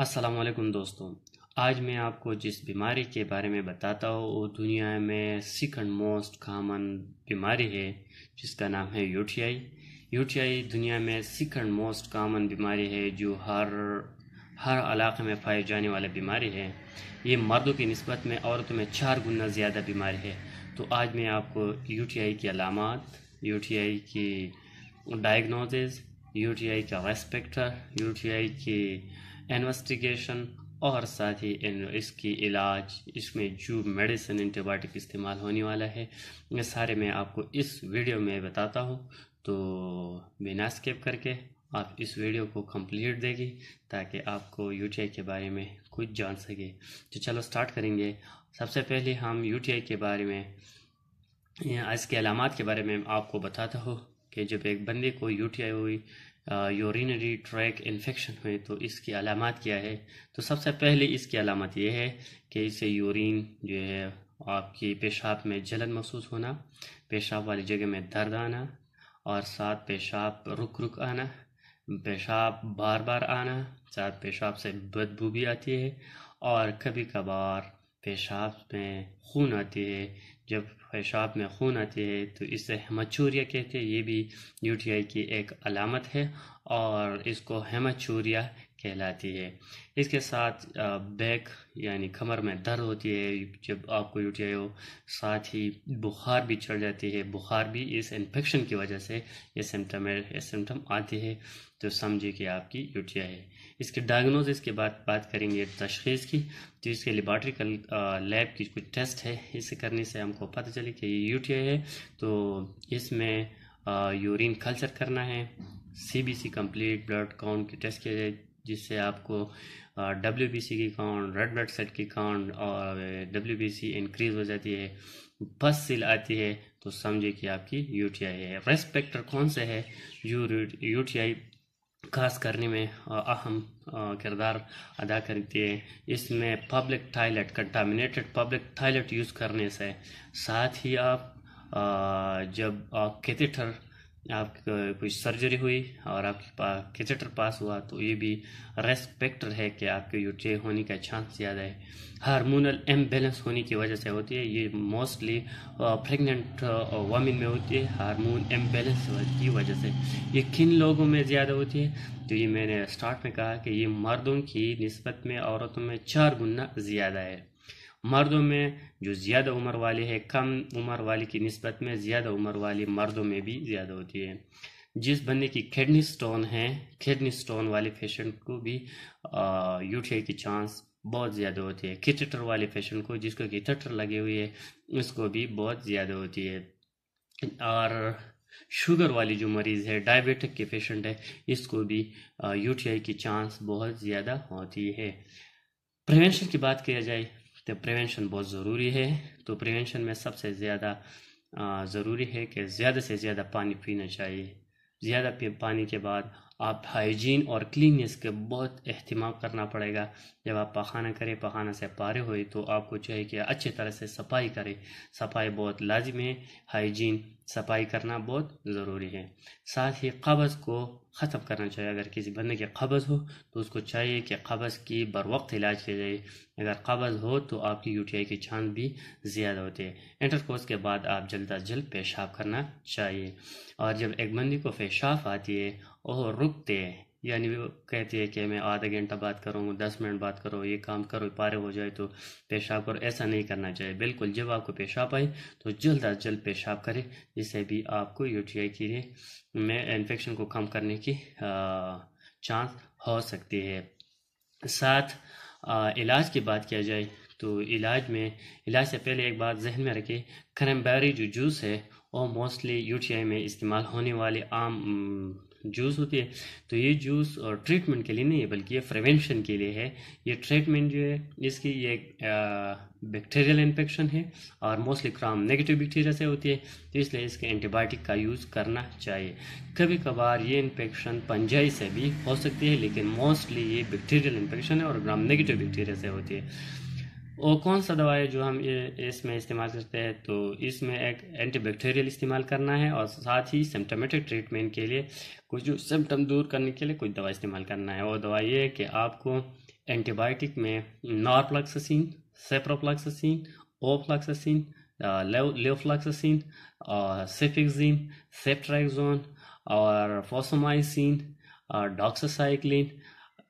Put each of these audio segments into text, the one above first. अस्सलाम वालेकुम दोस्तों, आज मैं आपको जिस बीमारी के बारे में बताता हूँ वो दुनिया में सेकंड मोस्ट कॉमन बीमारी है जिसका नाम है यूटीआई। यूटीआई दुनिया में सेकंड मोस्ट कॉमन बीमारी है जो हर इलाके में पाई जाने वाली बीमारी है। ये मर्दों की निस्बत में औरतों में 4 गुना ज़्यादा बीमारी है। तो आज मैं आपको यूटीआई की अलामत, यूटीआई की डायग्नोसिस, यूटीआई का रेस्पेक्टर, यूटीआई की इन्वेस्टिगेशन और साथ ही इसकी इलाज, इसमें जो मेडिसिन एंटीबायोटिक इस्तेमाल होने वाला है, ये सारे मैं आपको इस वीडियो में बताता हूँ। तो बिना स्किप करके आप इस वीडियो को कंप्लीट देगी ताकि आपको यूटीआई के बारे में कुछ जान सके। तो चलो स्टार्ट करेंगे। सबसे पहले हम यूटीआई के बारे में, इसके अलामात के बारे में आपको बताता हूँ कि जब एक बंदे को यूटीआई हुई, यूरिनरी ट्रैक इन्फेक्शन हुए, तो इसकी अलामत क्या है। तो सबसे पहले इसकी अलामत यह है कि इसे यूरिन जो है आपकी पेशाब में जलन महसूस होना, पेशाब वाली जगह में दर्द आना और साथ पेशाब रुक रुक आना, पेशाब बार बार आना, साथ पेशाब से बदबू भी आती है और कभी कभार पेशाब में खून आती है। जब पेशाब में खून आती है तो इसे हेमाचूरिया कहते हैं। ये भी यूटीआई की एक अलामत है और इसको हेमाचूरिया कहलाती है। इसके साथ बैक यानी कमर में दर्द होती है जब आपको यूटीआई हो, साथ ही बुखार भी चढ़ जाती है। बुखार भी इस इन्फेक्शन की वजह से ये सिम्टम आती है। तो समझिए कि आपकी यूटीआई है। इसके डायग्नोसिस के बाद बात करेंगे तशख़ीस की। तो इसके लेबॉरेटरी लैब की कुछ टेस्ट है, इसे करने से हमको पता चले कि ये यूटीआई है। तो इसमें यूरिन कल्चर करना है, CBC कंप्लीट ब्लड काउंट की टेस्ट किया जाए जिससे आपको WBC की काउंट, रेड ब्लड सेल की काउंट और WBC इंक्रीज हो जाती है, पस सिल आती है। तो समझिए कि आपकी यूटीआई है। रेस्पेक्टर कौन से है जो यूटीआई खास करने में अहम किरदार अदा करती है। इसमें public toilet, contaminated public toilet use करने से, साथ ही आप जब कैथेटर, आपकी कोई सर्जरी हुई और आपके पास कैथेटर पास हुआ, तो ये भी रिस्क फैक्टर है कि आपके यूटीआई होने का चांस ज़्यादा है। हार्मोनल इम्बैलेंस होने की वजह से होती है। ये मोस्टली प्रेग्नेंट वुमेन में होती है, हार्मोन इम्बैलेंस की वजह से। ये किन लोगों में ज़्यादा होती है? तो ये मैंने स्टार्ट में कहा कि ये मर्दों की निस्बत में औरतों में 4 गुना ज़्यादा है। मर्दों में जो ज़्यादा उम्र वाले है कम उम्र वाले की निस्बत में ज़्यादा उम्र वाली मर्दों में भी ज़्यादा होती है। जिस बंदे की किडनी स्टोन है, किडनी स्टोन वाले पेशेंट को भी यूटीआई की चांस बहुत ज़्यादा होती है। कैथेटर वाले पेशेंट को, जिसको कैथेटर लगे हुए है, उसको भी बहुत ज़्यादा होती है। और शुगर वाली जो मरीज़ है, डायबिटिक के पेशेंट है, इसको भी यूटीआई की चांस बहुत ज़्यादा होती है। प्रिवेंशन की बात किया जाए तो प्रिवेंशन बहुत ज़रूरी है। तो प्रिवेंशन में सबसे ज़्यादा ज़रूरी है कि ज़्यादा से ज़्यादा पानी पीना चाहिए। ज़्यादा पानी के बाद आप हाइजीन और क्लीननेस के बहुत अहतमाम करना पड़ेगा। जब आप पखाना करें, पखाना से पारे होए, तो आपको चाहिए कि अच्छी तरह से सफाई करें। सफाई बहुत लाजिम है, हाइजीन सफाई करना बहुत ज़रूरी है। साथ ही कब्ज़ को ख़त्म करना चाहिए। अगर किसी बंदे के कब्ज़ हो तो उसको चाहिए कि कब्ज़ की बर वक्त इलाज किया जाए। अगर कब्ज़ हो तो आपकी यूटीआई की चांस भी ज़्यादा होते हैं। इंटरकोर्स के बाद आप जल्द अज जल्द पेशाब करना चाहिए। और जब एक बंदी को पेशाब आती है और रुकते हैं, यानी वो कहती है कि मैं आधा घंटा बात करूँ, 10 मिनट बात करो, ये काम करो, पारे हो जाए तो पेशाब करो, ऐसा नहीं करना चाहिए। बिल्कुल जब आपको पेशाब आए तो जल्द अज जल्द पेशाब करें, जिससे भी आपको यूटीआई की में इन्फेक्शन को कम करने की चांस हो सकती है। साथ इलाज की बात किया जाए तो इलाज से पहले एक बात जहन में रखें, क्रैनबेरी जो जूस है वो मोस्टली यूटीआई में इस्तेमाल होने वाले आम जूस होती है। तो ये जूस और ट्रीटमेंट के लिए नहीं है बल्कि ये प्रिवेंशन के लिए है। ये ट्रीटमेंट जो है इसकी, ये बैक्टीरियल इन्फेक्शन है और मोस्टली ग्राम नेगेटिव बैक्टीरिया से होती है, तो इसलिए इसके एंटीबायोटिक का यूज़ करना चाहिए। कभी कभार ये इन्फेक्शन फंजाई से भी हो सकती है, लेकिन मोस्टली ये बैक्टीरियल इन्फेक्शन है और ग्राम नेगेटिव बैक्टीरिया से होती है। और कौन सा दवा है जो हम इसमें इस्तेमाल करते हैं? तो इसमें एक एंटीबैक्टीरियल इस्तेमाल करना है और साथ ही सिम्टमेटिक ट्रीटमेंट के लिए कुछ जो सिम्टम दूर करने के लिए कुछ दवा इस्तेमाल करना है। वो दवा ये है कि आपको एंटीबायोटिक में norfloxacin, ciprofloxacin, ofloxacin, levofloxacin, cefixime, ceftriaxone और फोसोमाइसिन और डॉक्सासाइक्लिन,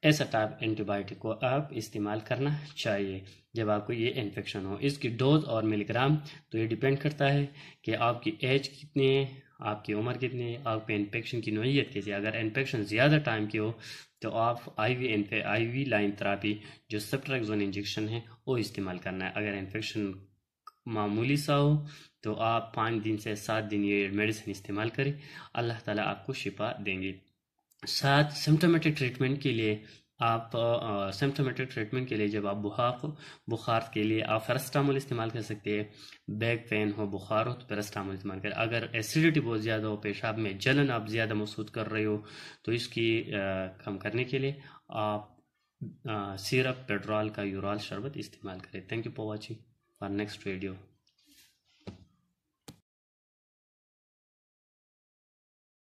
ऐसा टाइप एंटीबायोटिक को आप इस्तेमाल करना चाहिए जब आपको ये इन्फेक्शन हो। इसकी डोज और मिलीग्राम तो ये डिपेंड करता है कि आपकी एज कितनी है, आपकी उम्र कितनी है, आपके इन्फेक्शन की नोयत कैसी है। अगर इन्फेक्शन ज़्यादा टाइम की हो तो आप आई वी लाइन थेरापी जो सेफ्ट्रैक्सोन इंजेक्शन है वो इस्तेमाल करना है। अगर इन्फेक्शन मामूली सा हो तो आप 5 दिन से 7 दिन ये मेडिसिन इस्तेमाल करें, अल्लाह ताला आपको शिफा देंगे। साथ सिम्टोमेटिक ट्रीटमेंट के लिए आप जब आप बुखार के लिए आप पैरासीटामोल इस्तेमाल कर सकते हैं। बैक पेन हो, बुखार हो तो पैरासीटामोल इस्तेमाल करें। अगर एसिडिटी बहुत ज़्यादा हो, पेशाब में जलन आप ज़्यादा महसूस कर रहे हो तो इसकी कम करने के लिए आप सिरप पेट्रोल का यूरल शरबत इस्तेमाल करें। Thank you for watching our next video.